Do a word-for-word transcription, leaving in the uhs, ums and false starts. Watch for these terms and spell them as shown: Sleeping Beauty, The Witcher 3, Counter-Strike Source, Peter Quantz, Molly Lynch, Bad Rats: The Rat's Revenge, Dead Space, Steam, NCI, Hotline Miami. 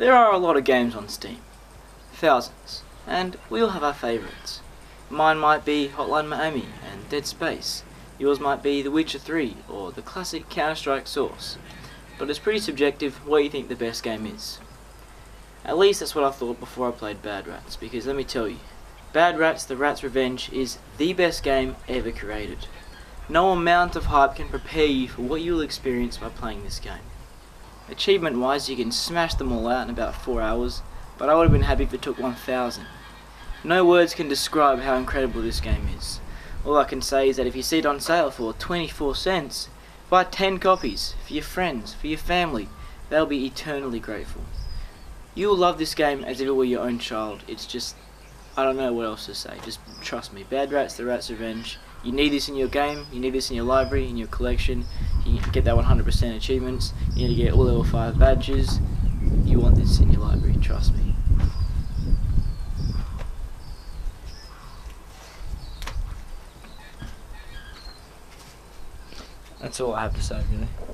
There are a lot of games on Steam. Thousands. And we all have our favourites. Mine might be Hotline Miami and Dead Space. Yours might be The Witcher three or the classic Counter-Strike Source. But it's pretty subjective what you think the best game is. At least that's what I thought before I played Bad Rats, because let me tell you, Bad Rats: The Rat's Revenge is the best game ever created. No amount of hype can prepare you for what you'll experience by playing this game. Achievement wise, you can smash them all out in about four hours, but I would have been happy if it took one thousand. No words can describe how incredible this game is. All I can say is that if you see it on sale for twenty-four cents, buy ten copies for your friends, for your family. They'll be eternally grateful. You'll love this game as if it were your own child. It's just, I don't know what else to say. Just trust me. Bad Rats: The Rat's Revenge. You need this in your game, you need this in your library, in your collection. You need to get that one hundred percent achievements, you need to get all level five badges. You want this in your library, trust me. That's all I have to say, really.